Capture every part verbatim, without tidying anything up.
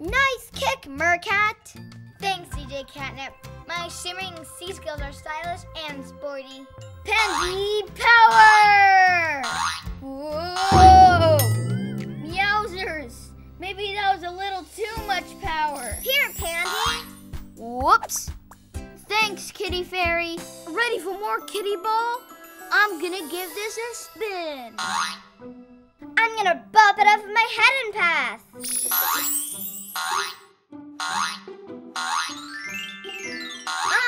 Nice kick, Mercat! Thanks, D J Catnip. My shimmering sea skills are stylish and sporty. Pendy power! Whoa! Meowsers! Maybe that was a little too much power. Here, Pandy! Whoops! Thanks, Kitty Fairy. Ready for more Kitty Ball? I'm gonna give this a spin. I'm gonna bop it off my head and pass.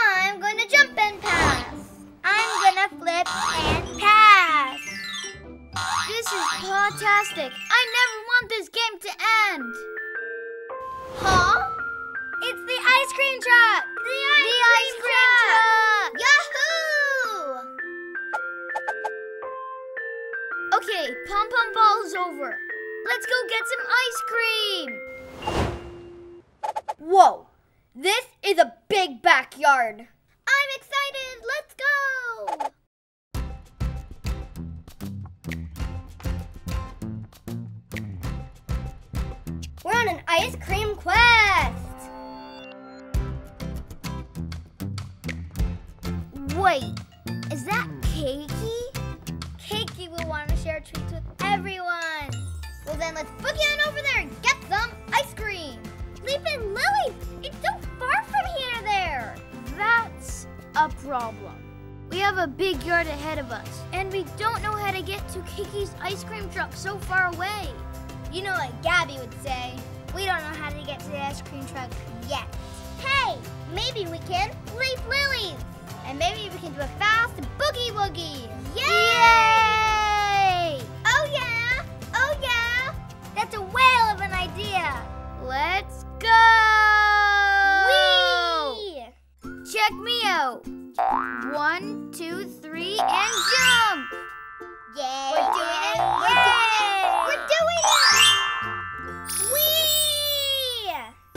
I'm gonna jump and pass. I'm gonna flip and pass. This is fantastic. I never want this game to end. Huh? It's the ice cream truck. The ice, the cream, ice cream truck. truck. Yahoo! Okay, Pom Pom Ball is over. Let's go get some ice cream. Whoa, this is a big backyard. I'm excited, let's go. We're on an ice cream quest. Wait, is that Cakey? Cakey will want to share treats with everyone. Well then, let's boogie on over there and get some ice cream. Leap and Lily, it's so far from here to there. That's a problem. We have a big yard ahead of us, and we don't know how to get to Cakey's ice cream truck so far away. You know what Gabby would say. We don't know how to get to the ice cream truck yet. Hey, maybe we can leap Lily. And maybe we can do a fast boogie woogie. Yay! Yay! Oh yeah! Oh yeah! That's a whale of an idea. Let's go! Whee! Check me out. One, two, three, and jump! Yay! We're doing it! We're doing it! We're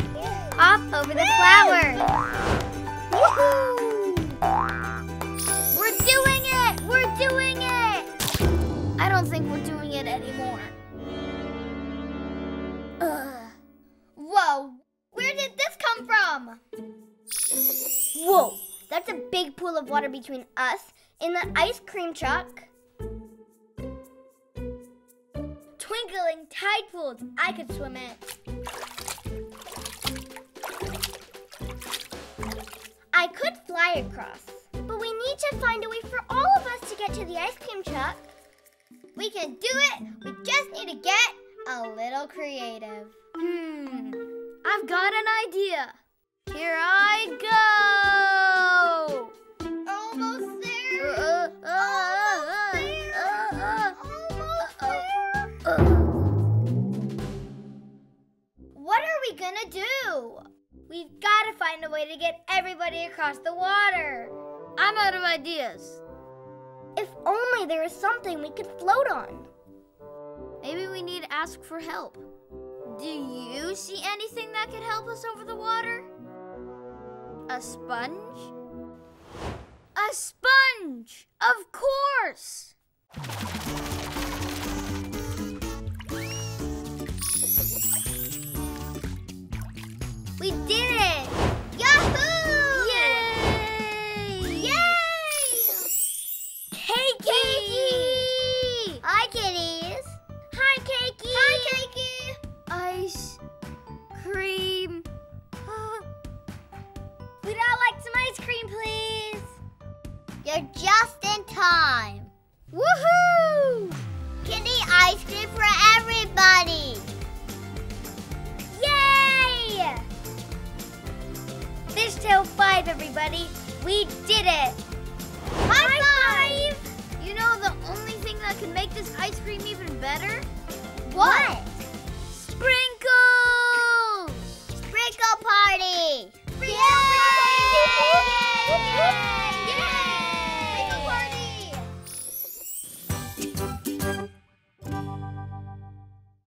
doing it! Whee! Off over the flowers. Woohoo! We're doing it! We're doing it! I don't think we're doing it anymore. Ugh. Whoa! Where did this come from? Whoa! That's a big pool of water between us and the ice cream truck. Twinkling tide pools. I could swim it. I could fly across. But we need to find a way for all of us to get to the ice cream truck. We can do it. We just need to get a little creative. Hmm. I've got an idea. Here I go. Almost there. Uh, uh, Almost there. Uh, uh, Almost uh, there. Uh, uh, what are we gonna do? We've got to find a way to get everybody across the water. I'm out of ideas. If only there was something we could float on. Maybe we need to ask for help. Do you see anything that could help us over the water? A sponge? A sponge! Of course! We did it! Yahoo! Yay! Yay! Hey, Cakey! Hi, kitties! Hi, Cakey! Hi, Cakey! Ice cream. We'd all like some ice cream, please. You're just in time. Woohoo! Kitty ice cream for everybody! Fishtail five, everybody. We did it. High, High five. five! You know the only thing that can make this ice cream even better? What? What? Spring